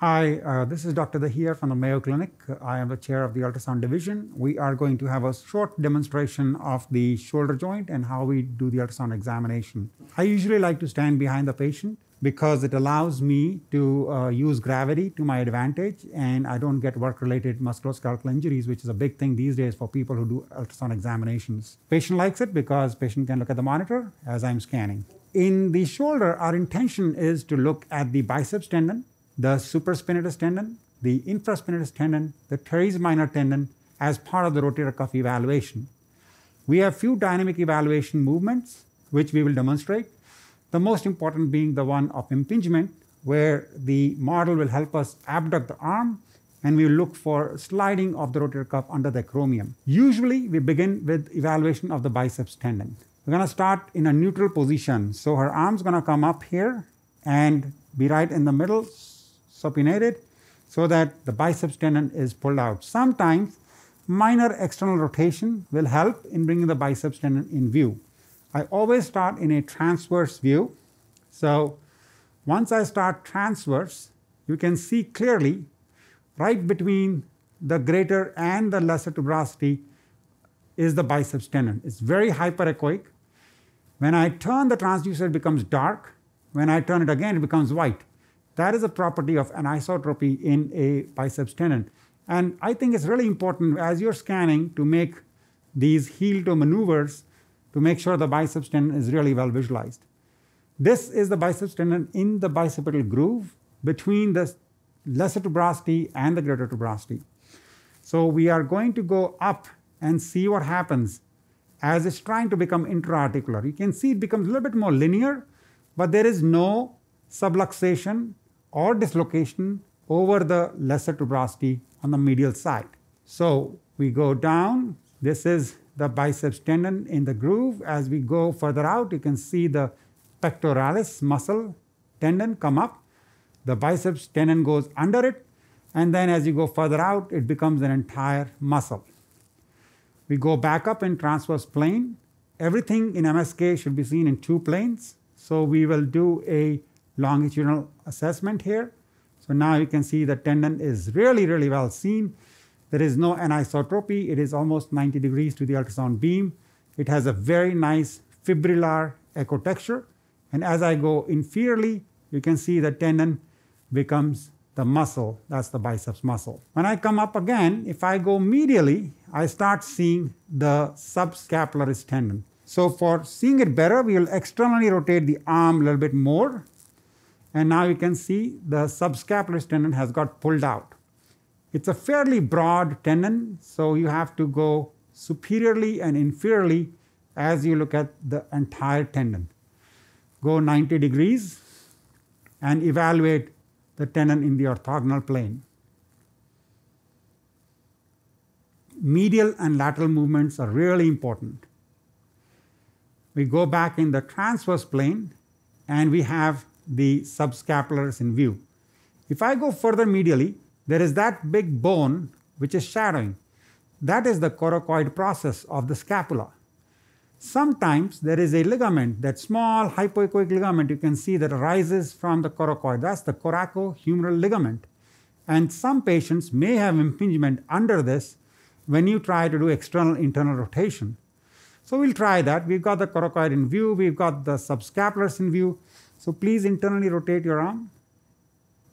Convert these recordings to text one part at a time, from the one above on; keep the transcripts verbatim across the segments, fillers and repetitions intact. Hi, uh, this is Doctor Dahiya from the Mayo Clinic. I am the chair of the ultrasound division. We are going to have a short demonstration of the shoulder joint and how we do the ultrasound examination. I usually like to stand behind the patient because it allows me to uh, use gravity to my advantage, and I don't get work-related musculoskeletal injuries, which is a big thing these days for people who do ultrasound examinations. Patient likes it because patient can look at the monitor as I'm scanning. In the shoulder, our intention is to look at the biceps tendon, the supraspinatus tendon, the infraspinatus tendon, the teres minor tendon as part of the rotator cuff evaluation. We have few dynamic evaluation movements, which we will demonstrate. The most important being the one of impingement, where the model will help us abduct the arm, and we will look for sliding of the rotator cuff under the acromion. Usually, we begin with evaluation of the biceps tendon. We're going to start in a neutral position. So her arm's going to come up here and be right in the middle, supinated, so that the biceps tendon is pulled out. Sometimes minor external rotation will help in bringing the biceps tendon in view. I always start in a transverse view. So once I start transverse, you can see clearly right between the greater and the lesser tuberosity is the biceps tendon. It's very hyperechoic. When I turn the transducer, it becomes dark. When I turn it again, it becomes white. That is a property of anisotropy in a biceps tendon. And I think it's really important as you're scanning to make these heel-toe maneuvers to make sure the biceps tendon is really well visualized. This is the biceps tendon in the bicipital groove between the lesser tuberosity and the greater tuberosity. So we are going to go up and see what happens as it's trying to become intra-articular. You can see it becomes a little bit more linear, but there is no subluxation or dislocation over the lesser tuberosity on the medial side. So we go down. This is the biceps tendon in the groove. As we go further out, you can see the pectoralis muscle tendon come up. The biceps tendon goes under it. And then as you go further out, it becomes an entire muscle. We go back up in transverse plane. Everything in M S K should be seen in two planes. So we will do a longitudinal assessment here. So now you can see the tendon is really, really well seen. There is no anisotropy. It is almost ninety degrees to the ultrasound beam. It has a very nice fibrillar echo texture. And as I go inferiorly, you can see the tendon becomes the muscle. That's the biceps muscle. When I come up again, if I go medially, I start seeing the subscapularis tendon. So for seeing it better, we will externally rotate the arm a little bit more. And now you can see the subscapularis tendon has got pulled out. It's a fairly broad tendon, so you have to go superiorly and inferiorly as you look at the entire tendon. Go ninety degrees and evaluate the tendon in the orthogonal plane. Medial and lateral movements are really important. We go back in the transverse plane and we have the subscapularis in view. If I go further medially, there is that big bone which is shadowing. That is the coracoid process of the scapula. Sometimes there is a ligament, that small hypoechoic ligament you can see that arises from the coracoid. That's the coracohumeral ligament. And some patients may have impingement under this when you try to do external internal rotation. So we'll try that. We've got the coracoid in view. We've got the subscapularis in view. So please internally rotate your arm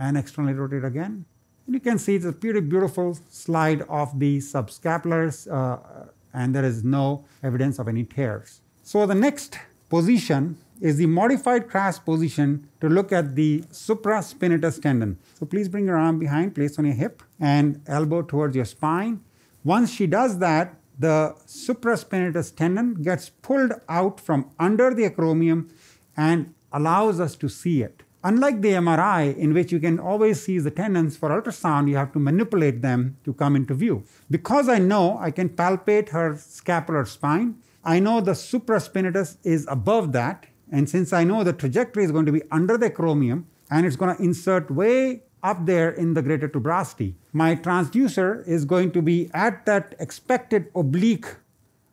and externally rotate again. And you can see it's a pretty beautiful slide of the subscapularis, uh, and there is no evidence of any tears. So the next position is the modified crash position to look at the supraspinatus tendon. So please bring your arm behind, place on your hip, and elbow towards your spine. Once she does that, the supraspinatus tendon gets pulled out from under the acromion and allows us to see it. Unlike the M R I, in which you can always see the tendons, for ultrasound, you have to manipulate them to come into view. Because I know I can palpate her scapular spine, I know the supraspinatus is above that. And since I know the trajectory is going to be under the acromion, and it's going to insert way up there in the greater tuberosity, my transducer is going to be at that expected oblique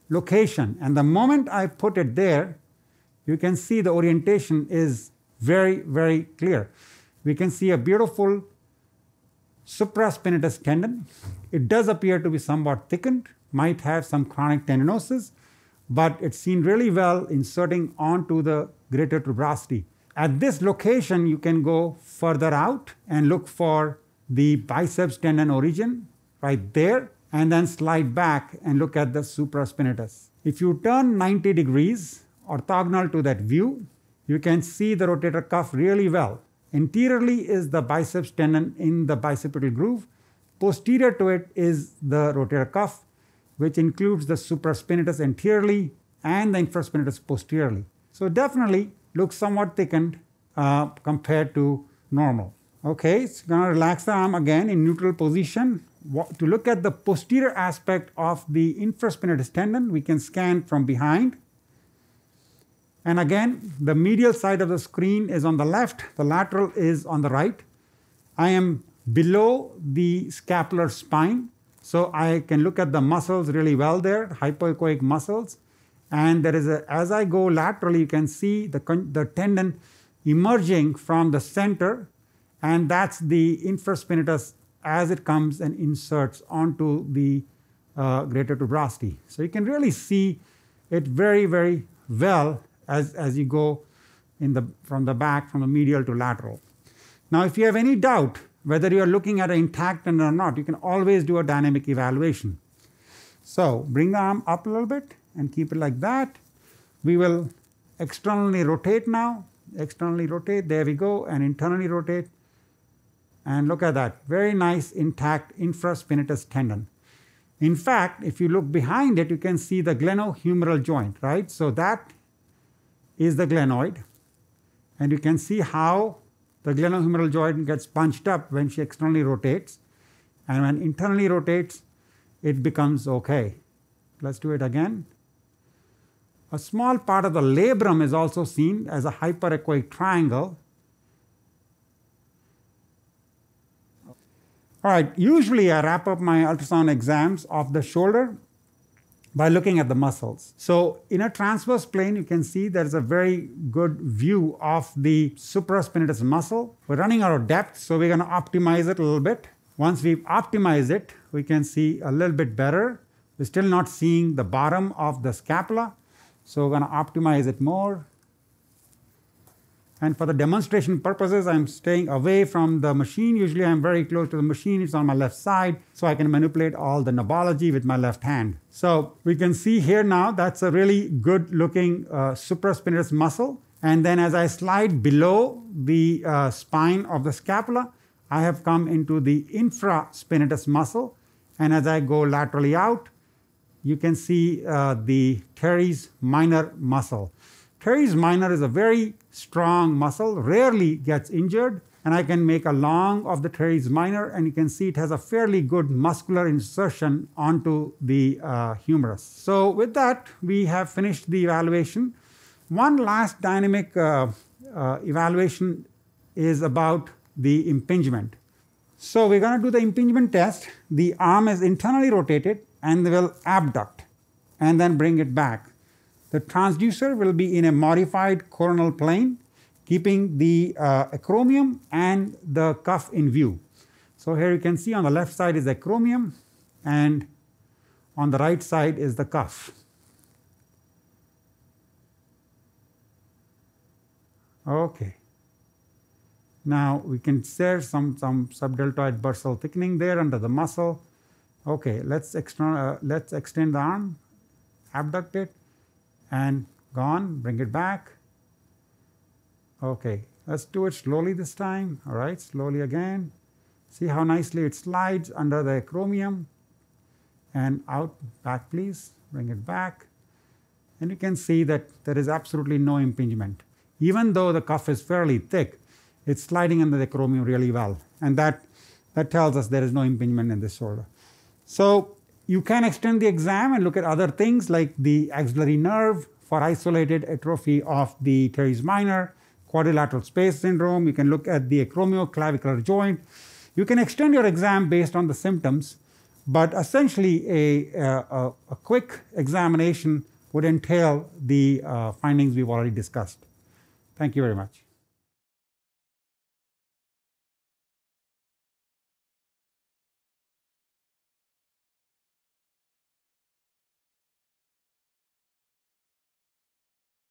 location. And the moment I put it there, you can see the orientation is very, very clear. We can see a beautiful supraspinatus tendon. It does appear to be somewhat thickened, might have some chronic tendinosis, but it's seen really well inserting onto the greater tuberosity. At this location, you can go further out and look for the biceps tendon origin right there, and then slide back and look at the supraspinatus. If you turn ninety degrees orthogonal to that view, you can see the rotator cuff really well. Anteriorly is the biceps tendon in the bicipital groove. Posterior to it is the rotator cuff, which includes the supraspinatus anteriorly and the infraspinatus posteriorly. So definitely looks somewhat thickened uh, compared to normal. Okay, so going to relax the arm again in neutral position. To look at the posterior aspect of the infraspinatus tendon, we can scan from behind. And again, the medial side of the screen is on the left, the lateral is on the right. I am below the scapular spine, so I can look at the muscles really well there, hypoechoic muscles. And there is a, as I go laterally, you can see the, the tendon emerging from the center, and that's the infraspinatus as it comes and inserts onto the uh, greater tuberosity. So you can really see it very, very well as, as you go in the, from the back, from the medial to lateral. Now, if you have any doubt whether you are looking at an intact tendon or not, you can always do a dynamic evaluation. So bring the arm up a little bit and keep it like that. We will externally rotate now, externally rotate, there we go, and internally rotate. And look at that, very nice intact infraspinatus tendon. In fact, if you look behind it, you can see the glenohumeral joint, right? So that is the glenoid. And you can see how the glenohumeral joint gets punched up when she externally rotates. And when internally rotates, it becomes okay. Let's do it again. A small part of the labrum is also seen as a hyperechoic triangle. All right, usually I wrap up my ultrasound exams of the shoulder by looking at the muscles. So in a transverse plane, you can see there's a very good view of the supraspinatus muscle. We're running out of depth, so we're going to optimize it a little bit. Once we've optimized it, we can see a little bit better. We're still not seeing the bottom of the scapula, so we're going to optimize it more. And for the demonstration purposes, I'm staying away from the machine. Usually I'm very close to the machine. It's on my left side, so I can manipulate all the knobology with my left hand. So we can see here now, that's a really good looking uh, supraspinatus muscle. And then as I slide below the uh, spine of the scapula, I have come into the infraspinatus muscle. And as I go laterally out, you can see uh, the teres minor muscle. Teres minor is a very strong muscle, rarely gets injured, and I can make a long of the teres minor, and you can see it has a fairly good muscular insertion onto the uh, humerus. So with that, we have finished the evaluation. One last dynamic uh, uh, evaluation is about the impingement. So we're going to do the impingement test. The arm is internally rotated and they will abduct and then bring it back. The transducer will be in a modified coronal plane, keeping the uh, acromion and the cuff in view. So here you can see on the left side is the acromion and on the right side is the cuff. Okay. Now we can see some, some subdeltoid bursal thickening there under the muscle. Okay, let's, external, uh, let's extend the arm, abduct it, and gone, bring it back. Okay, let's do it slowly this time. All right, slowly again. See how nicely it slides under the acromion and out, back please, bring it back. And you can see that there is absolutely no impingement. Even though the cuff is fairly thick, it's sliding under the acromion really well. And that, that tells us there is no impingement in this shoulder. So you can extend the exam and look at other things like the axillary nerve for isolated atrophy of the teres minor, quadrilateral space syndrome. You can look at the acromioclavicular joint. You can extend your exam based on the symptoms, but essentially a, a, a quick examination would entail the uh, findings we've already discussed. Thank you very much.